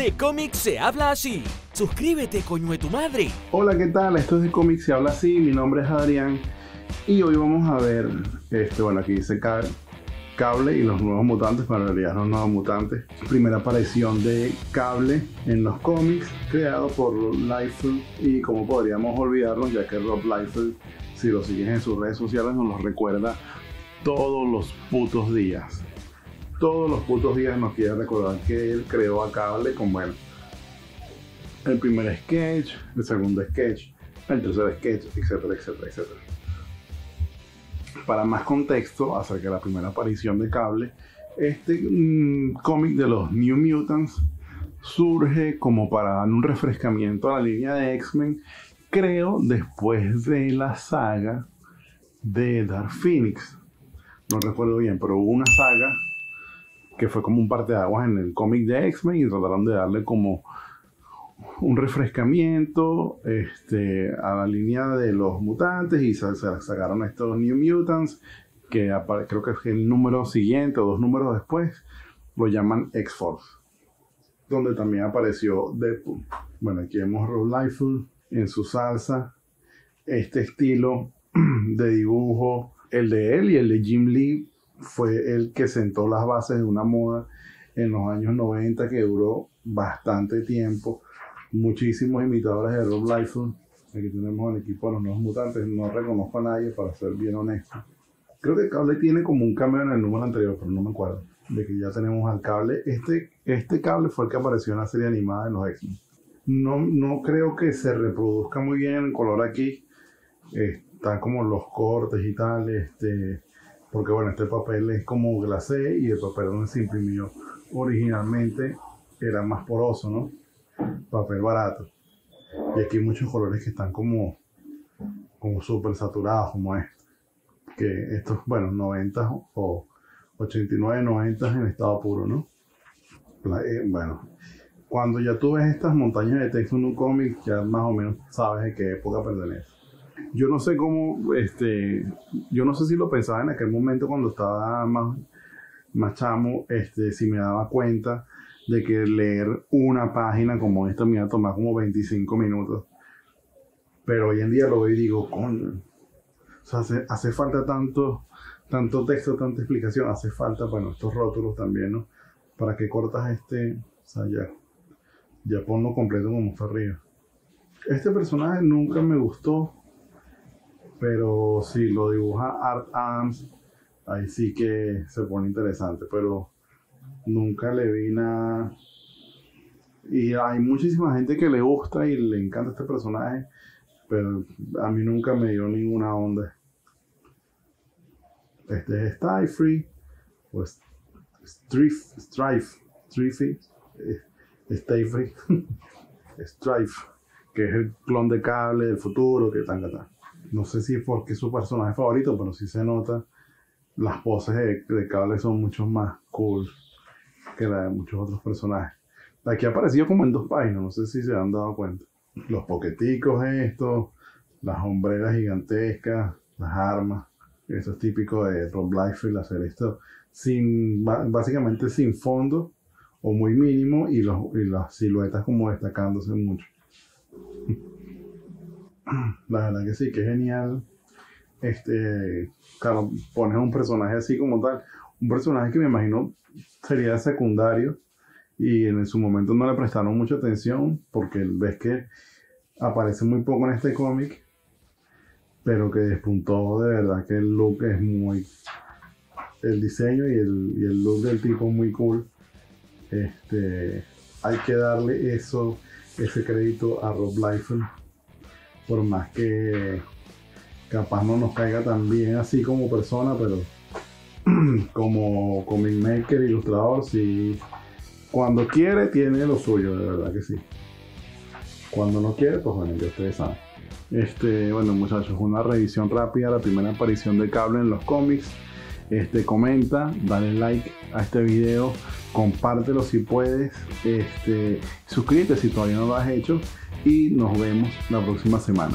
De cómics se habla así. Suscríbete, coño de tu madre. Hola, ¿qué tal? Esto es De cómics se habla así. Mi nombre es Adrián. Y hoy vamos a ver, bueno, aquí dice Cable y los nuevos mutantes, pero en realidad no nuevos mutantes. Primera aparición de Cable en los cómics, creado por Rob Liefeld. Y como podríamos olvidarnos, ya que Rob Liefeld, si lo sigues en sus redes sociales, nos los recuerda todos los putos días. Todos los putos días nos quiere recordar que él creó a Cable con, bueno, el primer sketch, el segundo sketch, el tercer sketch, etcétera, etcétera, etcétera. Para más contexto acerca de la primera aparición de Cable, este cómic de los New Mutants surge como para dar un refrescamiento a la línea de X-Men, creo, después de la saga de Dark Phoenix. No recuerdo bien, pero hubo una saga que fue como un parteaguas en el cómic de X-Men y trataron de darle como un refrescamiento a la línea de los mutantes y sacaron estos New Mutants que creo que es el número siguiente o dos números después, lo llaman X-Force, donde también apareció Deadpool. Bueno, aquí vemos a Rob Liefeld en su salsa, este estilo de dibujo, el de él y el de Jim Lee. Fue el que sentó las bases de una moda en los años 90 que duró bastante tiempo. Muchísimos imitadores de Rob Liefeld. Aquí tenemos el equipo de los nuevos mutantes. No reconozco a nadie, para ser bien honesto. Creo que Cable tiene como un cambio en el número anterior, pero no me acuerdo. De que ya tenemos al Cable. Este Cable fue el que apareció en la serie animada de los X-Men. No creo que se reproduzca muy bien el color aquí. Están como los cortes y tal. Porque bueno, este papel es como glacé y el papel donde se imprimió originalmente era más poroso, ¿no? Papel barato. Y aquí hay muchos colores que están como súper saturados, como este. Que estos, bueno, 90 o 89, 90 en estado puro, ¿no? Bueno, cuando ya tú ves estas montañas de texto en un cómic, ya más o menos sabes de qué época pertenece. Yo no sé cómo, yo no sé si lo pensaba en aquel momento cuando estaba más chamo, si me daba cuenta de que leer una página como esta me iba a tomar como 25 minutos. Pero hoy en día lo veo y digo, coño, o sea, hace falta tanto texto, tanta explicación, hace falta, bueno, estos rótulos también, ¿no? ¿Para qué cortas o sea, ya ponlo completo como está arriba? Este personaje nunca me gustó. Pero si lo dibuja Art Adams, ahí sí que se pone interesante. Pero nunca le vi nada. Y hay muchísima gente que le gusta y le encanta este personaje. Pero a mí nunca me dio ninguna onda. Este es Stryfe. Pues Stryfe. Que es el clon de Cable del futuro, que tan. No sé si es porque es su personaje favorito, pero sí se nota. Las poses de Cable son mucho más cool que la de muchos otros personajes. Aquí ha aparecido como en dos páginas, no sé si se han dado cuenta. Los poqueticos estos, las hombreras gigantescas, las armas. Eso es típico de Rob Liefeld, hacer esto básicamente sin fondo o muy mínimo y las siluetas como destacándose mucho. La verdad que sí, que genial. Claro, pones un personaje así como tal. Un personaje que me imagino sería secundario. Y en su momento no le prestaron mucha atención. Porque ves que aparece muy poco en este cómic. Pero que despuntó de verdad, que el look es muy. El diseño y el look del tipo es muy cool. Hay que darle ese crédito a Rob Liefeld. Por más que capaz no nos caiga tan bien así como persona, pero como comic maker, ilustrador, sí, cuando quiere tiene lo suyo, de verdad que sí. Cuando no quiere, pues bueno, ya ustedes saben. Bueno muchachos, una revisión rápida, la primera aparición de Cable en los cómics. Comenta, dale like a este video, compártelo si puedes, suscríbete si todavía no lo has hecho. Y nos vemos la próxima semana.